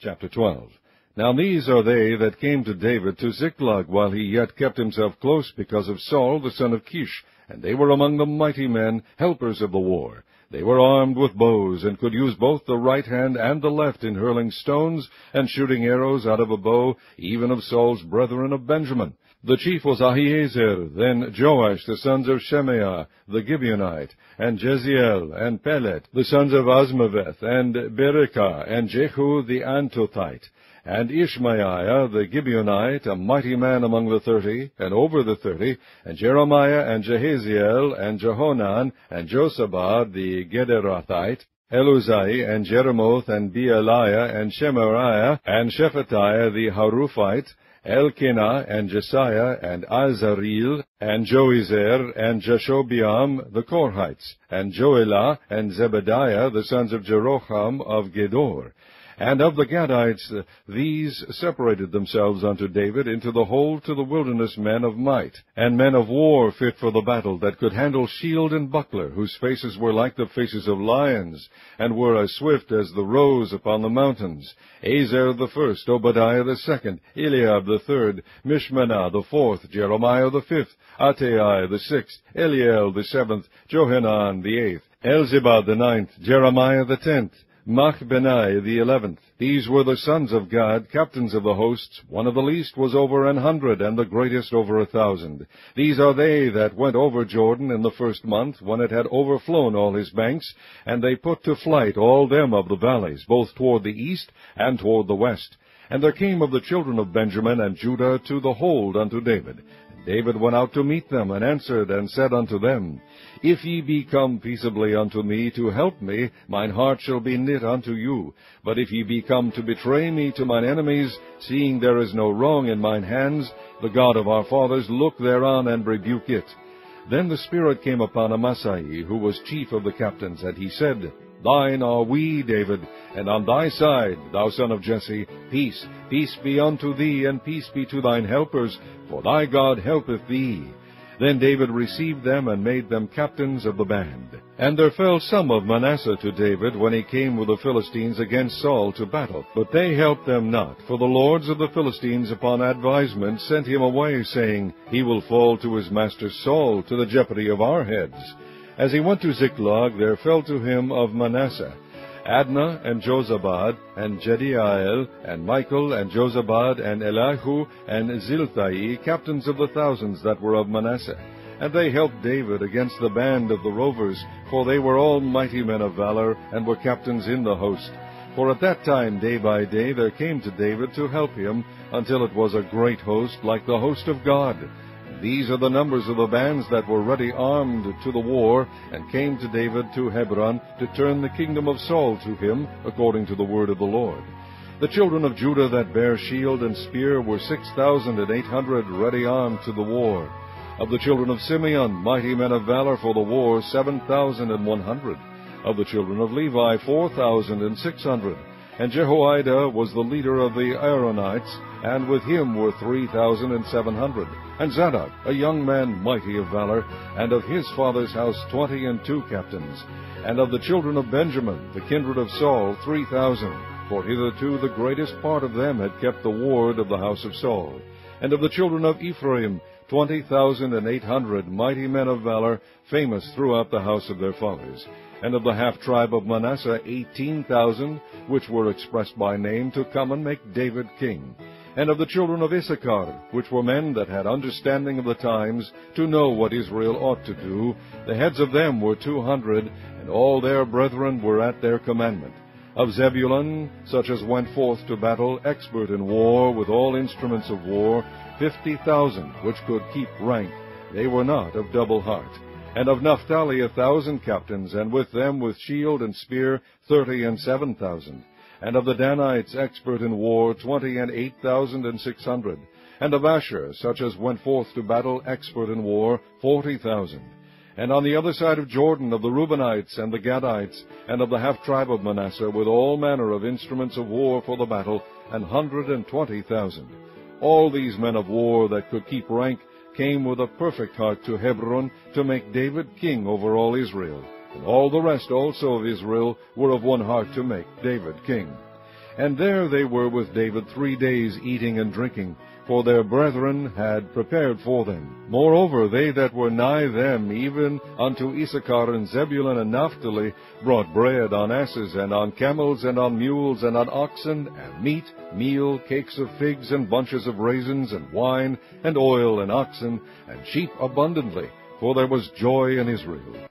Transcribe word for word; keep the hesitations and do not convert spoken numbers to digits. chapter twelve. Now these are they that came to David to Ziklag, while he yet kept himself close because of Saul the son of Kish, and they were among the mighty men, helpers of the war. They were armed with bows, and could use both the right hand and the left in hurling stones and shooting arrows out of a bow, even of Saul's brethren of Benjamin. The chief was Ahiezer, then Joash, the sons of Shemaiah, the Gibeonite, and Jeziel, and Pelet, the sons of Azmaveth, and Berekah, and Jehu the Antothite, and Ishmaiah the Gibeonite, a mighty man among the thirty, and over the thirty, and Jeremiah, and Jehaziel, and Jehonan, and Josabad the Gedarathite, Eluzai, and Jeremoth, and Bealiah, and Shemariah, and Shephetiah the Harufite, Elkanah, and Jesiah, and Azareel, and Joezer, and Jashobiam the Korhites, and Joelah, and Zebediah the sons of Jeroham of Gedor. And of the Gadites, these separated themselves unto David into the whole to the wilderness men of might, and men of war fit for the battle, that could handle shield and buckler, whose faces were like the faces of lions, and were as swift as the roes upon the mountains. Azer the first, Obadiah the second, Eliab the third, Mishmanah the fourth, Jeremiah the fifth, Attai the sixth, Eliel the seventh, Johanan the eighth, Elzibah the ninth, Jeremiah the tenth, Machbenai the eleventh. These were the sons of God, captains of the hosts. One of the least was over an hundred, and the greatest over a thousand. These are they that went over Jordan in the first month, when it had overflown all his banks, and they put to flight all them of the valleys, both toward the east and toward the west. And there came of the children of Benjamin and Judah to the hold unto David. David went out to meet them, and answered, and said unto them, If ye be come peaceably unto me to help me, mine heart shall be knit unto you. But if ye be come to betray me to mine enemies, seeing there is no wrong in mine hands, the God of our fathers look thereon, and rebuke it. Then the Spirit came upon Amasai, who was chief of the captains, and he said, Thine are we, David, and on thy side, thou son of Jesse, peace, peace be unto thee, and peace be to thine helpers, for thy God helpeth thee. Then David received them, and made them captains of the band. And there fell some of Manasseh to David, when he came with the Philistines against Saul to battle. But they helped them not, for the lords of the Philistines upon advisement sent him away, saying, He will fall to his master Saul, to the jeopardy of our heads. As he went to Ziklag, there fell to him of Manasseh Adnah, and Josabad, and Jediael, and Michael, and Josabad, and Elihu, and Zilthai, captains of the thousands that were of Manasseh. And they helped David against the band of the rovers, for they were all mighty men of valor, and were captains in the host. For at that time, day by day, there came to David to help him, until it was a great host, like the host of God. These are the numbers of the bands that were ready armed to the war, and came to David to Hebron, to turn the kingdom of Saul to him, according to the word of the Lord. The children of Judah that bare shield and spear were six thousand and eight hundred ready armed to the war. Of the children of Simeon, mighty men of valor for the war, seven thousand and one hundred. Of the children of Levi, four thousand and six hundred. And Jehoiada was the leader of the Aaronites, and with him were three thousand and seven hundred. And Zadok, a young man mighty of valor, and of his father's house twenty and two captains. And of the children of Benjamin, the kindred of Saul, three thousand. For hitherto the greatest part of them had kept the ward of the house of Saul. And of the children of Ephraim, twenty thousand and eight hundred mighty men of valor, famous throughout the house of their fathers. And of the half-tribe of Manasseh, eighteen thousand, which were expressed by name, to come and make David king. And of the children of Issachar, which were men that had understanding of the times, to know what Israel ought to do, the heads of them were two hundred, and all their brethren were at their commandment. Of Zebulun, such as went forth to battle, expert in war, with all instruments of war, fifty thousand, which could keep rank, they were not of double heart. And of Naphtali a thousand captains, and with them with shield and spear thirty and seven thousand. And of the Danites, expert in war, twenty and eight thousand and six hundred. And of Asher, such as went forth to battle, expert in war, forty thousand. And on the other side of Jordan, of the Reubenites and the Gadites, and of the half-tribe of Manasseh, with all manner of instruments of war for the battle, an hundred and twenty thousand. All these men of war that could keep rank came with a perfect heart to Hebron, to make David king over all Israel. And all the rest also of Israel were of one heart to make David king. And there they were with David three days eating and drinking, for their brethren had prepared for them. Moreover, they that were nigh them, even unto Issachar and Zebulun and Naphtali, brought bread on asses, and on camels, and on mules, and on oxen, and meat, meal, cakes of figs, and bunches of raisins, and wine, and oil, and oxen, and sheep abundantly, for there was joy in Israel.